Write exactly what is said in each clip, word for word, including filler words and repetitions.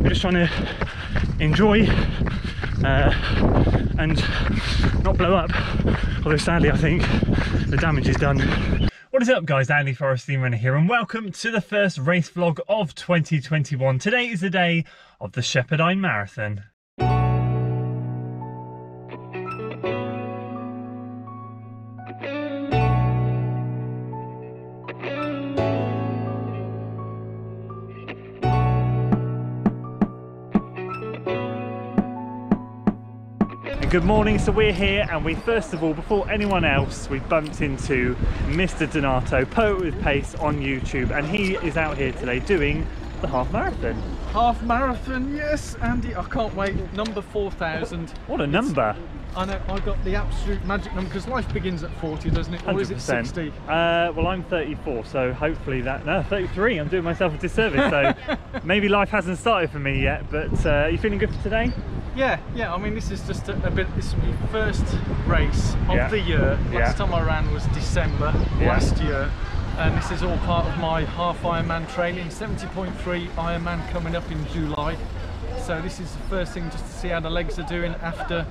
we're just trying to enjoy uh, and not blow up, although sadly I think the damage is done. What is up guys, Andy Forrest, Team Runner here, and welcome to the first race vlog of twenty twenty-one. Today is the day of the Shepperdine Marathon. Good morning. So we're here, and we first of all, before anyone else, we bumped into Mister Donato, Poet With Pace on YouTube, and he is out here today doing the half marathon. Half marathon, yes, Andy. I can't wait. Number four thousand. What a number! It's, I know. I got the absolute magic number because life begins at forty, doesn't it? Or one hundred percent. Is it sixty? Uh, well, I'm thirty-four, so hopefully that. No, thirty-three. I'm doing myself a disservice. So maybe life hasn't started for me yet. But uh, are you feeling good for today? Yeah, yeah, I mean this is just a, a bit, this is my first race of yeah. the year. Last yeah. time I ran was December yeah. last year, and this is all part of my half Ironman training, seventy point three Ironman coming up in July. So this is the first thing, just to see how the legs are doing after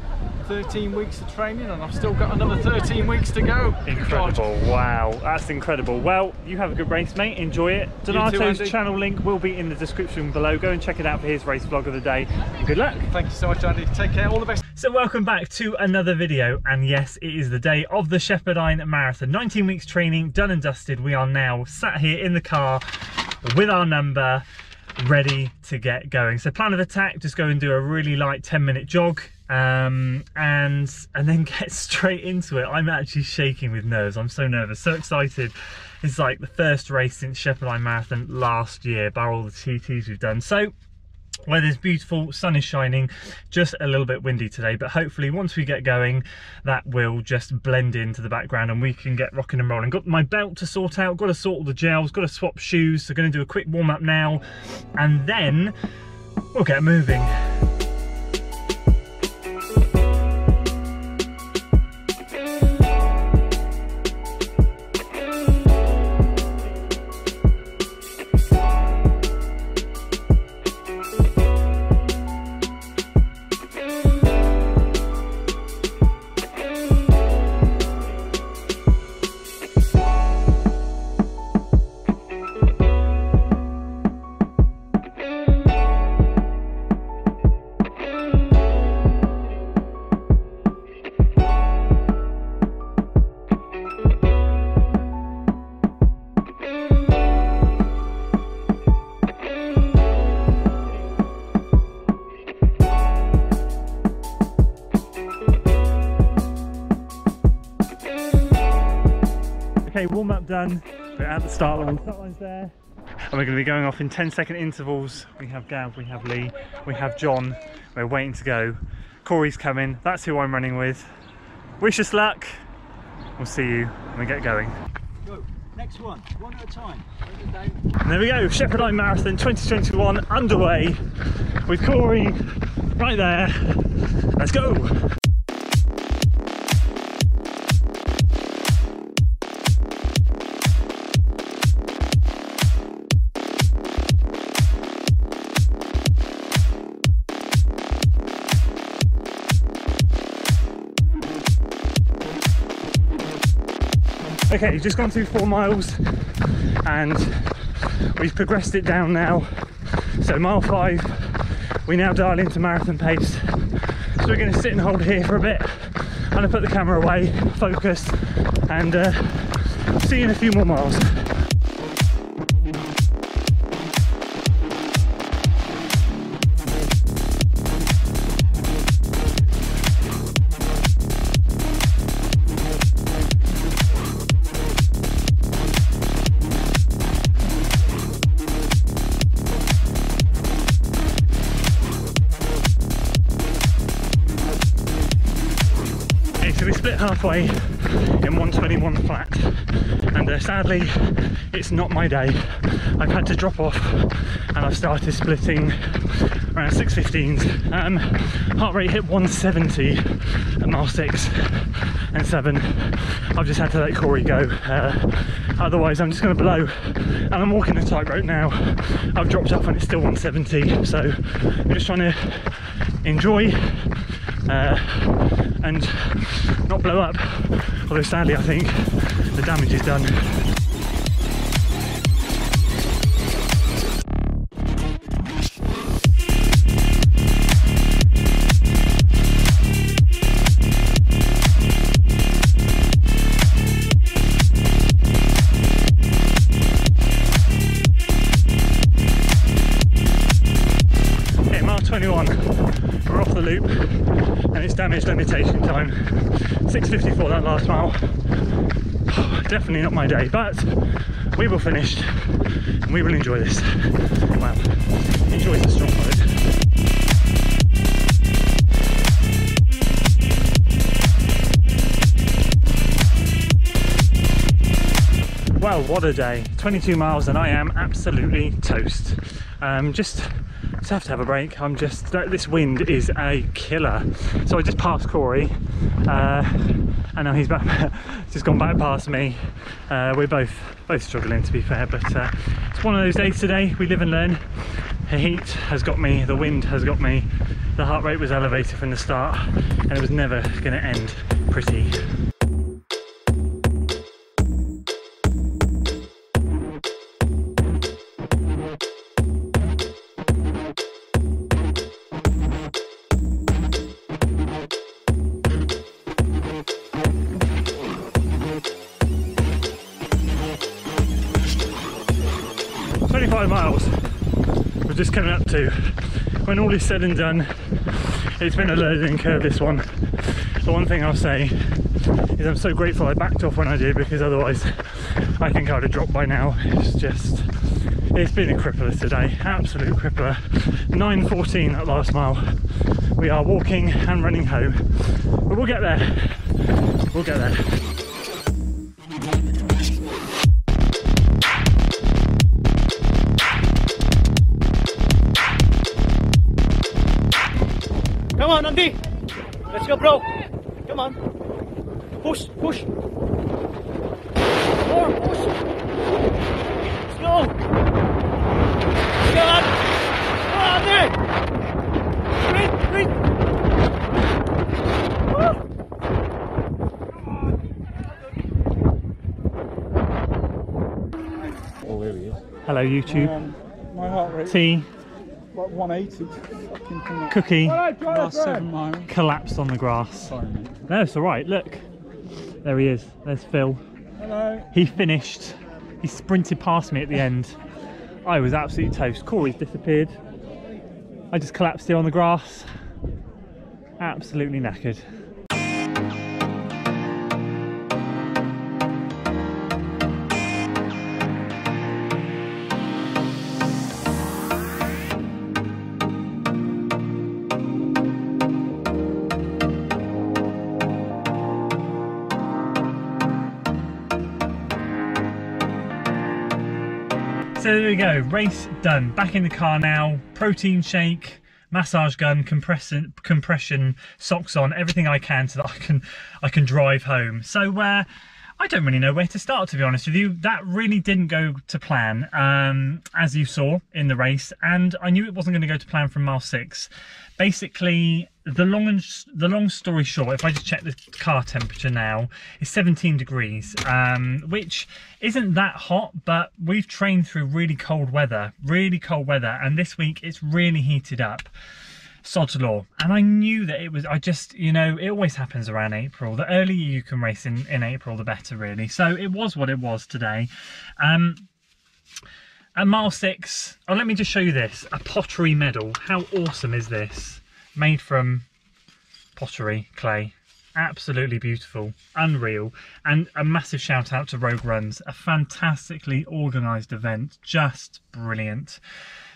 thirteen weeks of training, and I've still got another thirteen weeks to go. Incredible, God. Wow, that's incredible. Well, you have a good race, mate, enjoy it. Donato's too, channel link will be in the description below. Go and check it out for his race vlog of the day. And good luck. Thank you so much, Andy. Take care, all the best. So welcome back to another video, and yes, it is the day of the Shepperdine Marathon. nineteen weeks training, done and dusted. We are now sat here in the car with our number, ready to get going. So plan of attack, just go and do a really light ten minute jog. Um, and and then get straight into it. I'm actually shaking with nerves. I'm so nervous, so excited. It's like the first race since Shepperdine Marathon last year, by all the T Ts we've done. So weather's beautiful, sun is shining, just a little bit windy today, but hopefully once we get going, that will just blend into the background and we can get rocking and rolling. Got my belt to sort out, got to sort all the gels, got to swap shoes, so gonna do a quick warm up now, and then we'll get moving. Okay, warm up done, we're at the start line, start line's there, and we're going to be going off in ten second intervals. We have Gav, we have Lee, we have John, we're waiting to go. Corey's coming, that's who I'm running with. Wish us luck, we'll see you when we get going. Go, next one, one at a time. And there we go, Shepperdine Marathon twenty twenty-one underway with Corey right there. Let's go! Okay, we've just gone through four miles and we've progressed it down now. So mile five, we now dial into marathon pace. So we're going to sit and hold here for a bit. I'm going to put the camera away, focus, and uh, see you in a few more miles. we split halfway in one twenty-one flat, and uh, sadly it's not my day. I've had to drop off and I've started splitting around six fifteens. Um, heart rate hit one seventy at mile six and seven. I've just had to let Corey go, uh, otherwise I'm just going to blow, and I'm walking a tightrope now. I've dropped off and it's still one seventy, so I'm just trying to enjoy uh, and not blow up, although sadly I think the damage is done. Loop, and it's damage limitation time. six fifty-four that last mile. Definitely not my day, but we will finish and we will enjoy this. Wow, enjoy the strong mode. Well, what a day. twenty-two miles and I am absolutely toast. Um, just, just have to have a break. I'm just, this wind is a killer. So I just passed Corey, uh, and now he's back, just gone back past me. Uh, we're both both struggling, to be fair, but uh, it's one of those days today. We live and learn. The heat has got me, the wind has got me. The heart rate was elevated from the start and it was never gonna end pretty. twenty-five miles we're just coming up to. When all is said and done, it's been a learning curve, this one. The one thing I'll say is I'm so grateful I backed off when I did, because otherwise I think I would have dropped by now. It's just, it's been a crippler today, absolute crippler. nine fourteen that last mile. We are walking and running home, but we'll get there, we'll get there. Come on, Andy! Let's go, bro! Come on! Push! Push! More! Push! Let's go! Let's go, Andy! Come on, Andy! Breathe! Breathe! Woo! Oh, there he is. Hello, YouTube. Um, my heart rate. Tea. Like one eighty. Cookie. Last seven miles. Collapsed on the grass. Sorry, mate. No, it's alright. Look. There he is. There's Phil. Hello. He finished. He sprinted past me at the end. I was absolutely toast. Corey's disappeared. I just collapsed here on the grass. Absolutely knackered. So there we go, race done. Back in the car now, protein shake, massage gun, compression, compression socks on, everything I can so that I can, I can drive home. So uh, I don't really know where to start, to be honest with you. That really didn't go to plan, um, as you saw in the race, and I knew it wasn't going to go to plan from mile six. Basically, the long and the long story short, if I just check the car temperature now, it's seventeen degrees, um, which isn't that hot, but we've trained through really cold weather, really cold weather, and this week it's really heated up. Sod's law. And I knew that it was, I just, you know, it always happens around April. The earlier you can race in, in April, the better, really. So it was what it was today. Um, at mile six, oh, let me just show you this, a pottery medal. How awesome is this? Made from pottery, clay. Absolutely beautiful, unreal. And a massive shout out to Rogue Runs, a fantastically organised event, just brilliant.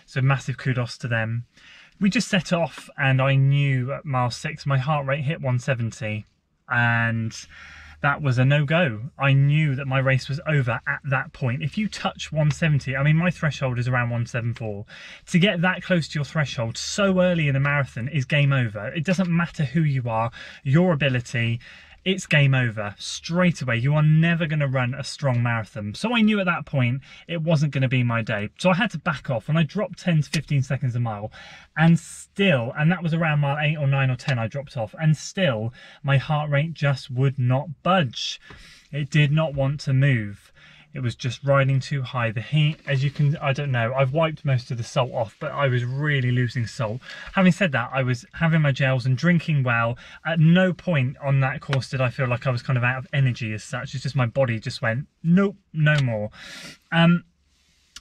So massive kudos to them. We just set off and I knew at mile six my heart rate hit one seventy. and that was a no-go. I knew that my race was over at that point. If you touch one seventy, I mean, my threshold is around one seventy-four. To get that close to your threshold so early in a marathon is game over. It doesn't matter who you are, your ability, it's game over straight away. You are never going to run a strong marathon. So I knew at that point it wasn't going to be my day. So I had to back off, and I dropped ten to fifteen seconds a mile, and still, and that was around mile eight or nine or ten I dropped off, and still my heart rate just would not budge. It did not want to move. It was just riding too high. The heat, as you can, I don't know, I've wiped most of the salt off, but I was really losing salt. Having said that, I was having my gels and drinking well. At no point on that course did I feel like I was kind of out of energy as such. It's just my body just went, nope, no more. Um,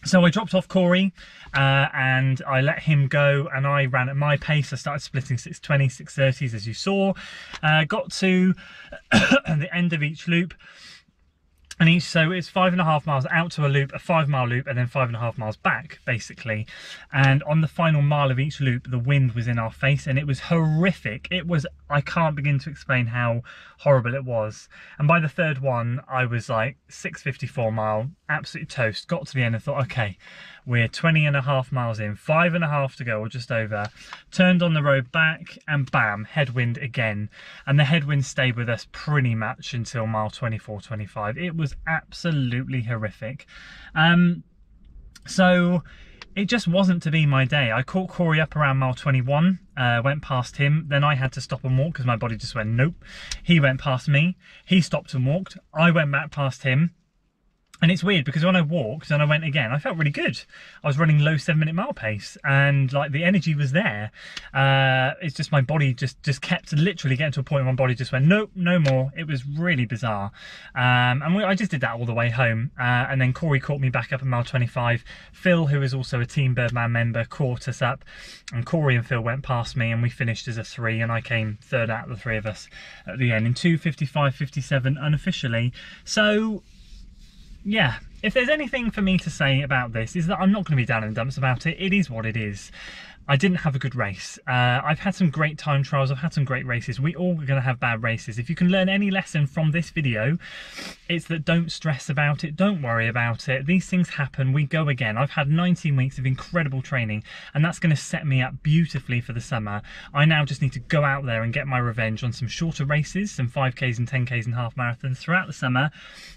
So I dropped off Corey uh, and I let him go, and I ran at my pace. I started splitting six twenty, six thirties, as you saw. Uh, got to the end of each loop. And each, so it's five and a half miles out to a loop, a five mile loop, and then five and a half miles back, basically. And on the final mile of each loop, the wind was in our face, and it was horrific. It was, I can't begin to explain how horrible it was. And by the third one, I was like six fifty-four mile, absolute toast. Got to the end and thought, okay, we're twenty and a half miles in, five and a half to go, or just over. Turned on the road back, and bam, headwind again. And the headwind stayed with us pretty much until mile twenty-four, twenty-five. It was absolutely horrific. Um, so it just wasn't to be my day. I caught Corey up around mile twenty-one, uh, went past him. Then I had to stop and walk because my body just went, nope. He went past me. He stopped and walked. I went back past him. And it's weird because when I walked and I went again, I felt really good. I was running low seven minute mile pace, and like the energy was there. Uh, it's just my body just, just kept literally getting to a point where my body just went, nope, no more. It was really bizarre. Um, and we, I just did that all the way home. Uh, and then Corey caught me back up at mile twenty-five. Phil, who is also a Team Birdman member, caught us up, and Corey and Phil went past me, and we finished as a three, and I came third out of the three of us at the end in two fifty-five fifty-seven unofficially. So, yeah, if there's anything for me to say about this, is that I'm not going to be down in the dumps about it. It is what it is. I didn't have a good race. Uh, I've had some great time trials. I've had some great races. We all are going to have bad races. If you can learn any lesson from this video, it's that don't stress about it. Don't worry about it. These things happen. We go again. I've had nineteen weeks of incredible training, and that's going to set me up beautifully for the summer. I now just need to go out there and get my revenge on some shorter races, some five Ks and ten Ks and half marathons throughout the summer,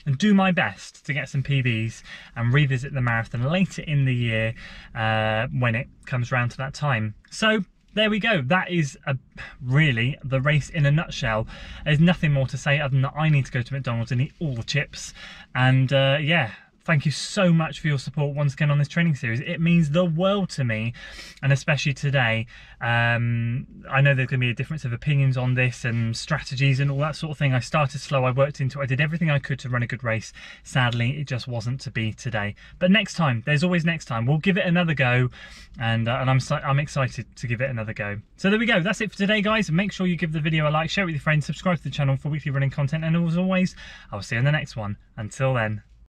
and do my best to get some P Bs and revisit the marathon later in the year uh, when it comes round to that time. So there we go. That is a, really the race in a nutshell. There's nothing more to say other than that I need to go to McDonald's and eat all the chips. And uh, yeah, thank you so much for your support once again on this training series. It means the world to me, and especially today. Um, I know there's going to be a difference of opinions on this and strategies and all that sort of thing. I started slow, I worked into it, I did everything I could to run a good race. Sadly, it just wasn't to be today. But next time, there's always next time. We'll give it another go, and, uh, and I'm, I'm excited to give it another go. So there we go. That's it for today, guys. Make sure you give the video a like, share it with your friends, subscribe to the channel for weekly running content, and as always, I'll see you in the next one. Until then.